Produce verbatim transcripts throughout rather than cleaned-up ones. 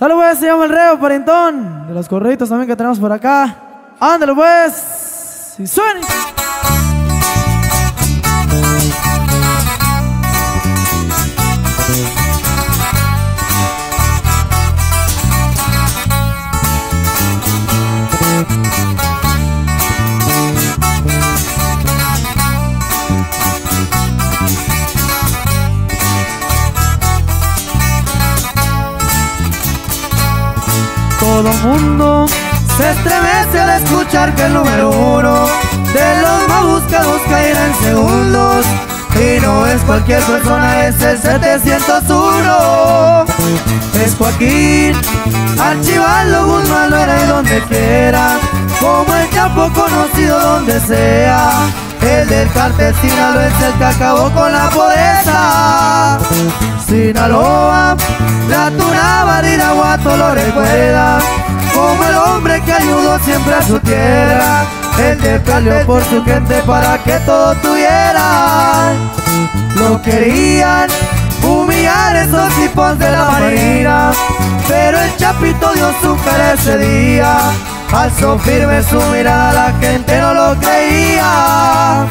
Salud, pues, se llama El Reo Parentón. De los corritos también que tenemos por acá. Ándale, pues. Y suene. Todo mundo se estremece al escuchar que el número uno de los más buscados caerá en segundos. Y no es cualquier persona, es el setecientos uno. Es Joaquín Archivaldo Guzmán, lo era y donde quiera, como el Chapo conocido donde sea. El del Cartel De Sinaloa es el que acabó con la pobreza. Sinaloa, la Tuna, Badiraguato lo recuerda, como el hombre que ayudó siempre a su tierra. El que peleó por su gente para que todo tuviera. Lo querían humillar esos tipos de la Marina, pero el Chapito dio su cara ese día. Alzó firme su mirada, la gente no lo creía.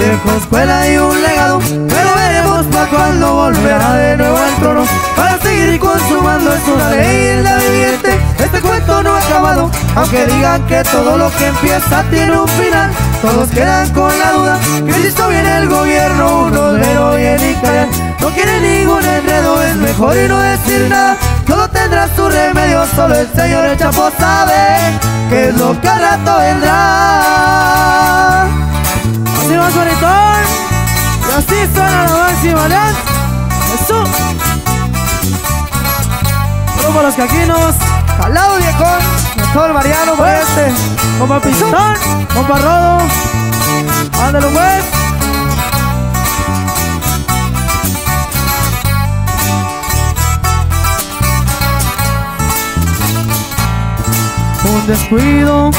Dejó escuela y un legado, pero veremos para cuando volverá de nuevo al trono, para seguir consumando. Es una leyenda viviente, este cuento no ha acabado, aunque digan que todo lo que empieza tiene un final. Todos quedan con la duda, que si hizo bien el gobierno, unos le oyen y callan. No quiere ningún enredo, es mejor y no decir nada. Solo tendrá su remedio, solo el señor El Chapo sabe que es lo que al rato vendrá. Así va Juanito, y así suena la Maxima Alianza. Jesús. Como los caquinos, jalado viejón, mejor Mariano por este, como Pichón, como Rodo, ándale pues. Un descuido,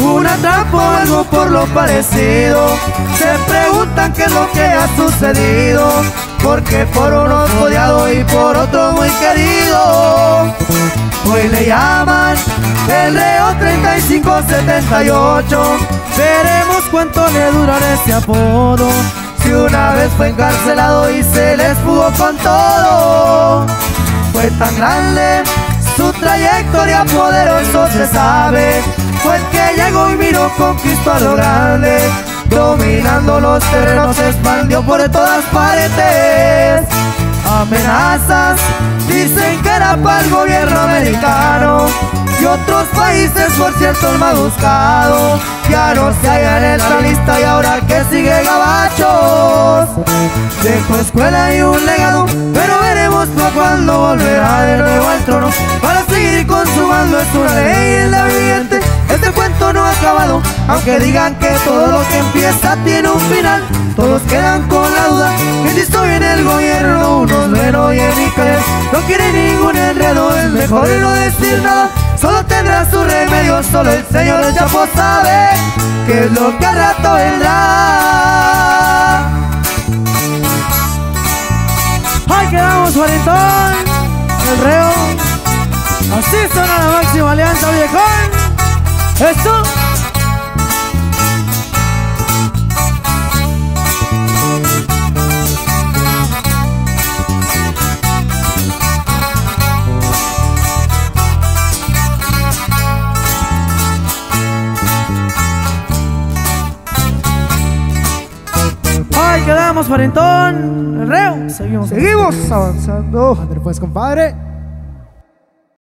una trampa o algo por lo parecido. Se preguntan qué es lo que ha sucedido, porque por uno odiado y por otro muy querido. Hoy le llaman El Reo treinta y cinco setenta y ocho. Veremos cuánto le durará ese apodo, si una vez fue encarcelado y se les fugó con todo. Fue tan grande su trayectoria, poderoso se sabe, fue el que llegó y miró, conquistó a lo grande, dominando los terrenos, se expandió por todas partes. Amenazas, dicen que era para el gobierno americano, y otros países, por cierto, el más buscado, ya no se hallan en la lista y ahora que sigue gabachos. Dejó escuela y un legado, pero veremos pa' cuando volverá de nuevo al trono, para seguir consumando. Es una leyenda viviente, este cuento no ha acabado, aunque digan que todo lo que empieza tiene un final. Todos quedan con la duda, que si estoy en el gobierno, unos ven hoy en mi caer. No quiere ningún enredo, es mejor y no decir nada. Solo tendrá su remedio, solo el señor El Chapo sabe que es lo que al rato vendrá. Ahí quedamos, Juanitón, El Reo. Así suena la Máxima Alianza, viejón. Esto. Ahí quedamos, Parentón, El Reo. Seguimos, seguimos avanzando. André, pues, compadre.